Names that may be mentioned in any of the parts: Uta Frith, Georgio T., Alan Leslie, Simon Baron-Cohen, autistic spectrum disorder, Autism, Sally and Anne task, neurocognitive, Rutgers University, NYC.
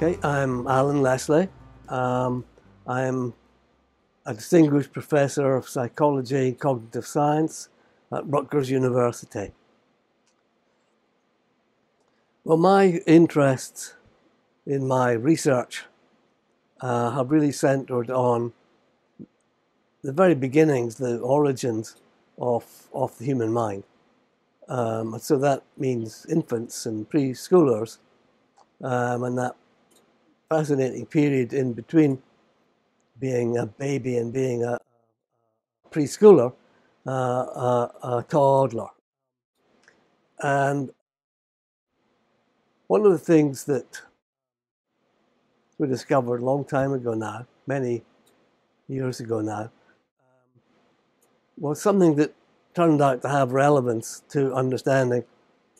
Okay, I'm Alan Leslie. I'm a distinguished professor of psychology and cognitive science at Rutgers University. Well, my interests in my research have really centred on the very beginnings, the origins of the human mind. So that means infants and preschoolers, and that fascinating period in between being a baby and being a preschooler, a toddler. And one of the things that we discovered a long time ago now, many years ago now, was something that turned out to have relevance to understanding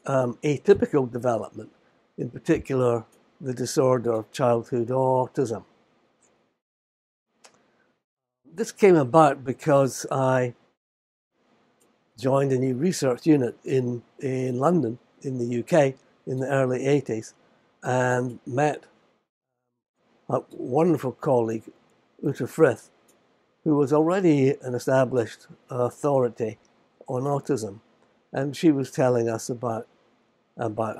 atypical development, in particular the disorder of childhood autism. This came about because I joined a new research unit in London, in the UK, in the early 80s, and met a wonderful colleague, Uta Frith, who was already an established authority on autism, and she was telling us about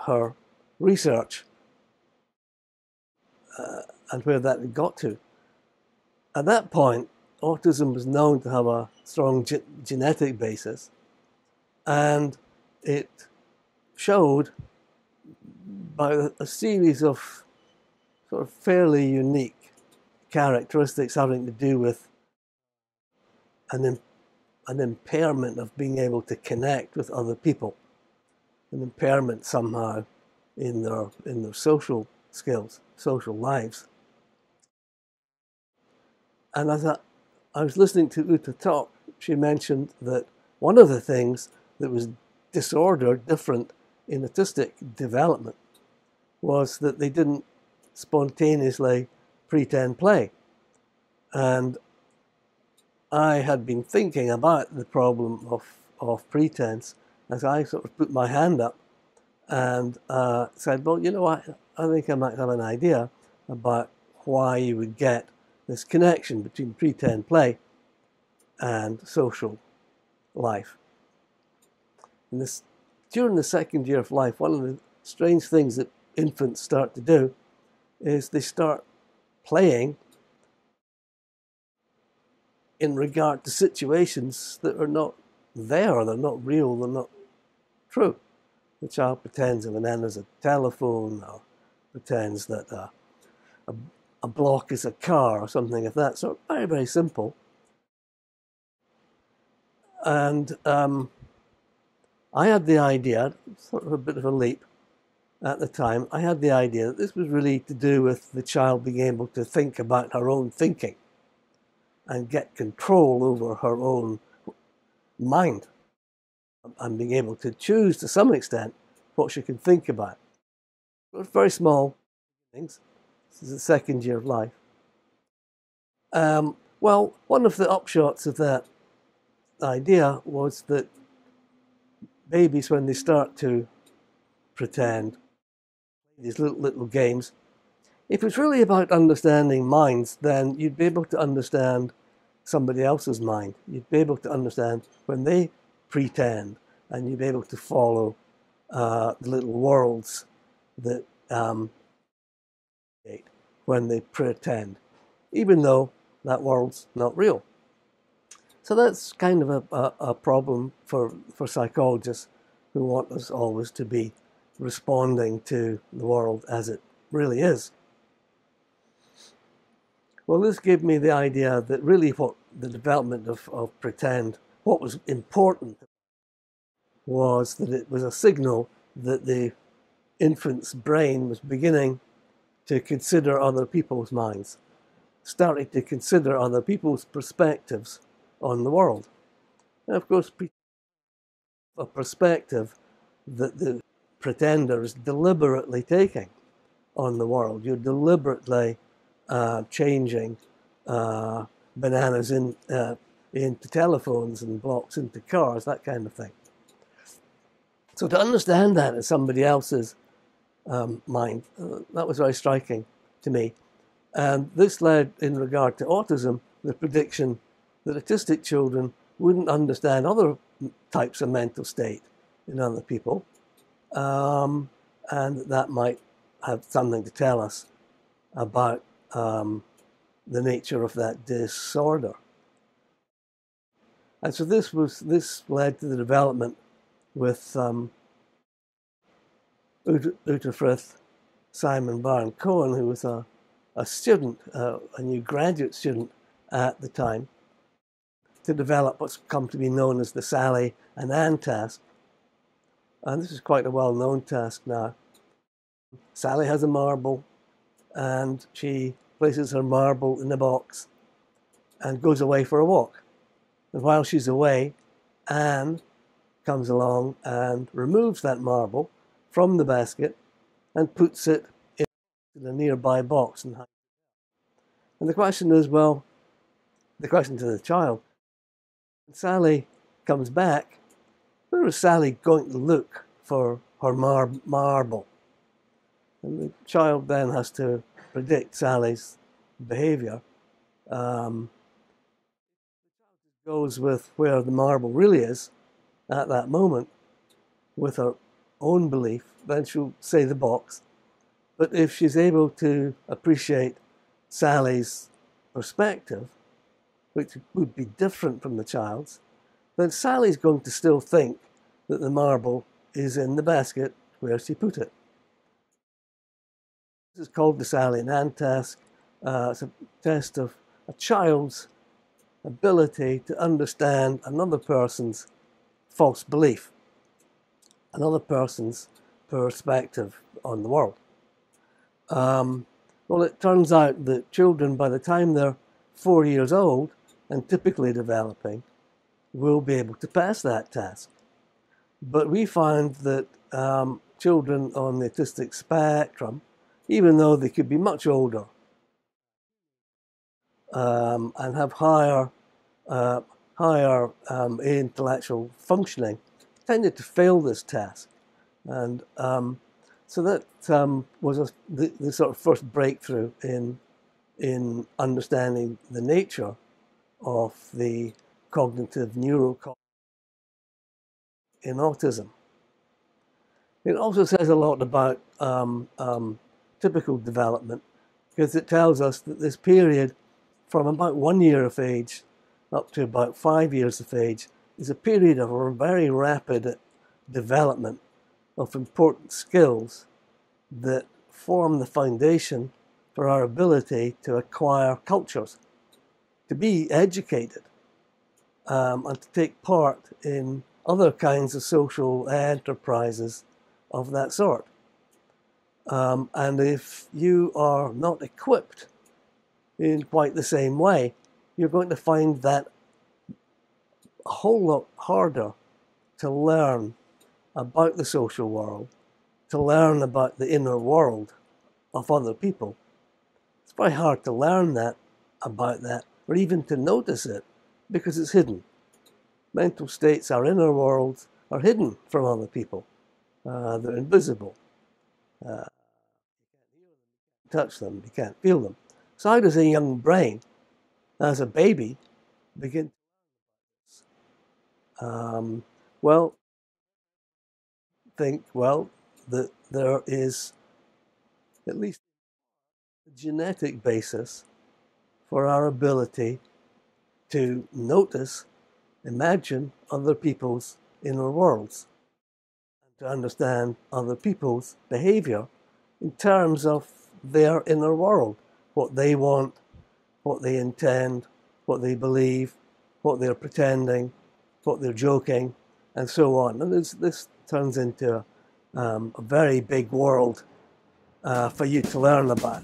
her research and where that had got to. At that point, autism was known to have a strong genetic basis, and it showed by a series of sort of fairly unique characteristics having to do with an impairment of being able to connect with other people, an impairment somehow in their social skills, social lives. And as I was listening to Uta talk, she mentioned that one of the things that was different in autistic development was that they didn't spontaneously pretend play. And I had been thinking about the problem of pretense as I sort of put my hand up and said, well, you know what, I think I might have an idea about why you would get this connection between pretend play and social life. And during the second year of life, one of the strange things that infants start to do is they start playing in regard to situations that are not there, they're not real, they're not true. The child pretends that an end is a telephone, or pretends that a block is a car or something of that sort. Very, very simple. And I had the idea, sort of a bit of a leap at the time, I had the idea that this was really to do with the child being able to think about her own thinking and get control over her own mind and being able to choose to some extent what she can think about. It was very small things. This is the second year of life. Well, one of the upshots of that idea was that babies, when they start to pretend, these little games, if it's really about understanding minds, then you'd be able to understand somebody else's mind. You'd be able to understand when they pretend, and you'd be able to follow the little worlds that when they pretend, even though that world's not real. So that's kind of a problem for psychologists who want us always to be responding to the world as it really is. Well, this gave me the idea that really what the development of pretend, what was important was that it was a signal that the infant's brain was beginning to consider other people's minds, started to consider other people's perspectives on the world. And of course, a perspective that the pretender is deliberately taking on the world. You're deliberately changing bananas into telephones and blocks into cars, that kind of thing. So to understand that as somebody else's mind, that was very striking to me. And this led, in regard to autism, the prediction that autistic children wouldn't understand other types of mental state in other people, and that might have something to tell us about the nature of that disorder. And so this led to the development with Uta Frith, Simon Baron-Cohen, who was a student, a new graduate student at the time, to develop what's come to be known as the Sally and Anne task. And this is quite a well-known task now. Sally has a marble, and she places her marble in the box and goes away for a walk. And while she's away, Anne comes along and removes that marble from the basket and puts it in a nearby box. And the question is, well, the question to the child, when Sally comes back, where is Sally going to look for her marble? And the child then has to predict Sally's behavior. Goes with where the marble really is at that moment with her own belief, then she'll say the box. But if she's able to appreciate Sally's perspective, which would be different from the child's, then Sally's going to still think that the marble is in the basket where she put it. This is called the Sally and Anne task. It's a test of a child's ability to understand another person's false belief, another person's perspective on the world. Well, it turns out that children, by the time they're 4 years old and typically developing, will be able to pass that task. But we found that children on the autistic spectrum, even though they could be much older, and have higher intellectual functioning, tended to fail this task. And so that was the sort of first breakthrough in understanding the nature of the cognitive neurocognition in autism. It also says a lot about typical development, because it tells us that this period from about 1 year of age up to about 5 years of age is a period of a very rapid development of important skills that form the foundation for our ability to acquire cultures, to be educated, and to take part in other kinds of social enterprises of that sort. And if you are not equipped in quite the same way, you're going to find that a whole lot harder to learn about the social world, to learn about the inner world of other people. It's very hard to learn that, about that, or even to notice it, because it's hidden. Mental states, our inner worlds, are hidden from other people. They're invisible. You can't touch them, you can't feel them. So how does a young brain, as a baby, begin? Well, think, well, that there is at least a genetic basis for our ability to notice, imagine other people's inner worlds, and to understand other people's behavior in terms of their inner world. What they want, what they intend, what they believe, what they're pretending, what they're joking, and so on. And this turns into a very big world for you to learn about.